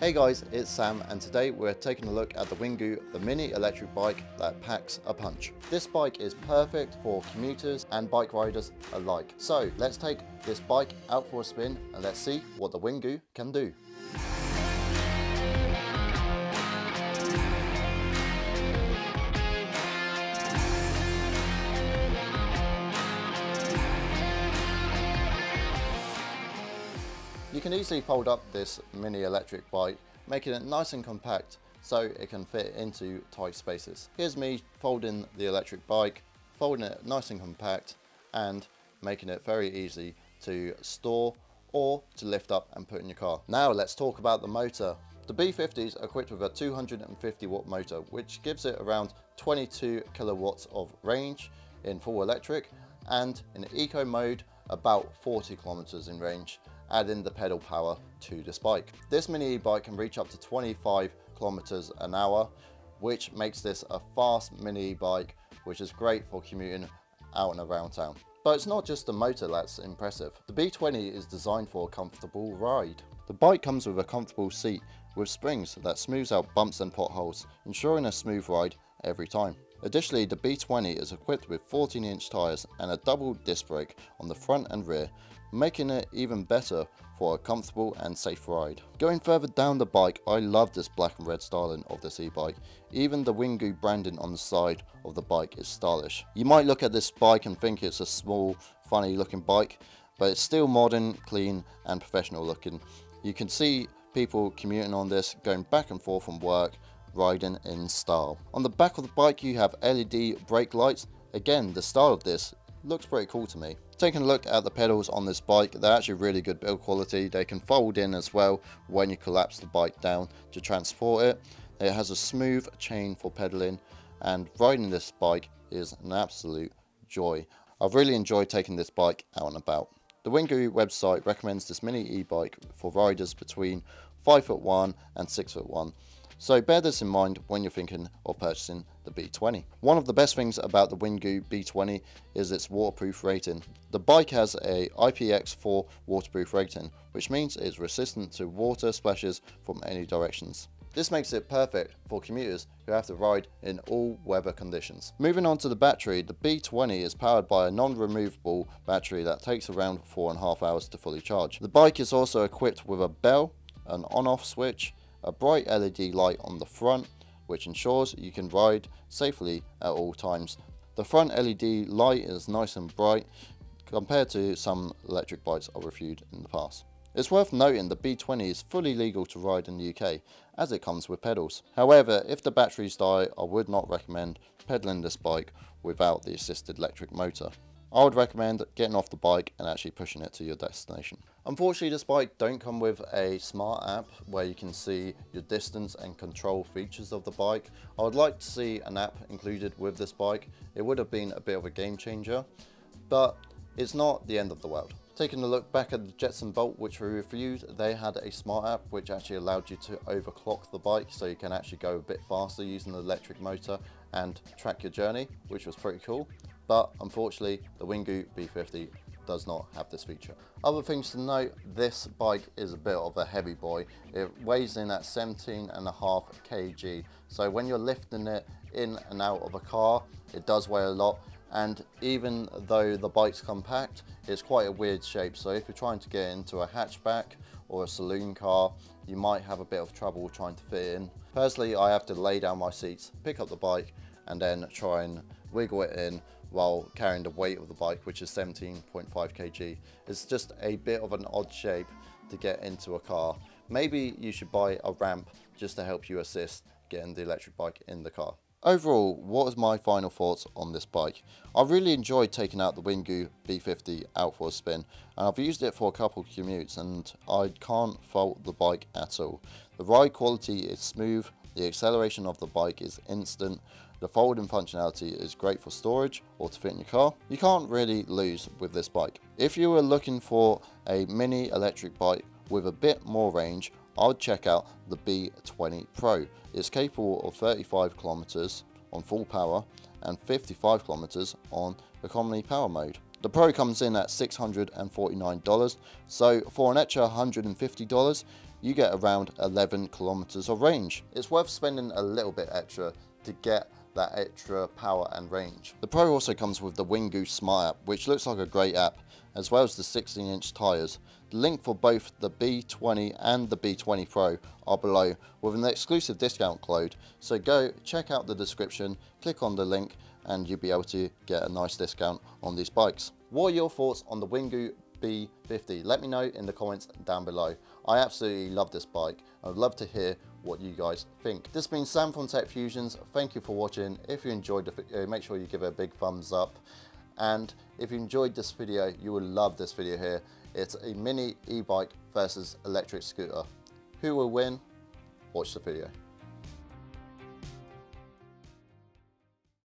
Hey guys, it's Sam, and today we're taking a look at the Windgoo, the mini electric bike that packs a punch. This bike is perfect for commuters and bike riders alike. So let's take this bike out for a spin and let's see what the Windgoo can do. You can easily fold up this mini electric bike, making it nice and compact so it can fit into tight spaces. Here's me folding the electric bike, folding it nice and compact and making it very easy to store or to lift up and put in your car. Now let's talk about the motor. The B20 is equipped with a 250 watt motor, which gives it around 22 kilowatts of range in full electric, and in eco mode about 40 kilometers in range, adding the pedal power to this bike. This mini e-bike can reach up to 25 kilometers an hour, which makes this a fast mini e-bike, which is great for commuting out and around town. But it's not just the motor that's impressive. The B20 is designed for a comfortable ride. The bike comes with a comfortable seat with springs that smooths out bumps and potholes, ensuring a smooth ride every time. Additionally, the B20 is equipped with 14-inch tyres and a double disc brake on the front and rear, making it even better for a comfortable and safe ride. Going further down the bike, I love this black and red styling of this e-bike. Even the Windgoo branding on the side of the bike is stylish. You might look at this bike and think it's a small, funny looking bike, but it's still modern, clean and professional looking. You can see people commuting on this, going back and forth from work, riding in style. On the back of the bike you have LED brake lights. Again, the style of this looks pretty cool to me. Taking a look at the pedals on this bike, they're actually really good build quality. They can fold in as well when you collapse the bike down to transport it. It has a smooth chain for pedaling, and riding this bike is an absolute joy. I've really enjoyed taking this bike out and about. The Windgoo website recommends this mini e-bike for riders between 5'1" and 6'1", so bear this in mind when you're thinking of purchasing the B20. One of the best things about the Windgoo B20 is its waterproof rating. The bike has a IPX4 waterproof rating, which means it's resistant to water splashes from any directions. This makes it perfect for commuters who have to ride in all weather conditions. Moving on to the battery, the B20 is powered by a non-removable battery that takes around 4.5 hours to fully charge. The bike is also equipped with a bell, an on-off switch, a bright LED light on the front, which ensures you can ride safely at all times. The front LED light is nice and bright compared to some electric bikes I've reviewed in the past. It's worth noting the B20 is fully legal to ride in the UK as it comes with pedals. However, if the batteries die, I would not recommend pedaling this bike without the assisted electric motor. I would recommend getting off the bike and actually pushing it to your destination. Unfortunately, this bike don't come with a smart app where you can see your distance and control features of the bike. I would like to see an app included with this bike. It would have been a bit of a game changer, but it's not the end of the world. Taking a look back at the Jetson Bolt, which we reviewed, they had a smart app which actually allowed you to overclock the bike, so you can actually go a bit faster using the electric motor and track your journey, which was pretty cool. But unfortunately, the Windgoo B20 does not have this feature. Other things to note, this bike is a bit of a heavy boy. It weighs in at 17.5 kg. So when you're lifting it in and out of a car, it does weigh a lot. And even though the bike's compact, it's quite a weird shape. So if you're trying to get into a hatchback or a saloon car, you might have a bit of trouble trying to fit in. Personally, I have to lay down my seats, pick up the bike, and then try and wiggle it in while carrying the weight of the bike, which is 17.5 kg. It's just a bit of an odd shape to get into a car. Maybe you should buy a ramp just to help you assist getting the electric bike in the car. Overall, what was my final thoughts on this bike? I really enjoyed taking out the Windgoo B20 out for a spin, and I've used it for a couple of commutes and I can't fault the bike at all. The ride quality is smooth, the acceleration of the bike is instant, the folding functionality is great for storage or to fit in your car. You can't really lose with this bike. If you were looking for a mini electric bike with a bit more range, I would check out the B20 Pro. It's capable of 35 kilometers on full power and 55 kilometers on economy power mode. The Pro comes in at $649, so for an extra $150, you get around 11 kilometers of range. It's worth spending a little bit extra to get that extra power and range. The Pro also comes with the Windgoo Smart app, which looks like a great app, as well as the 16-inch tyres. The link for both the B20 and the B20 Pro are below with an exclusive discount code, so go check out the description, click on the link, and you'll be able to get a nice discount on these bikes. What are your thoughts on the Windgoo B20? Let me know in the comments down below. I absolutely love this bike. I'd love to hear what you guys think. This has been Sam from Tech Fusions. Thank you for watching. If you enjoyed the video, make sure you give it a big thumbs up. And if you enjoyed this video, you will love this video here. It's a mini e-bike versus electric scooter. Who will win? Watch the video.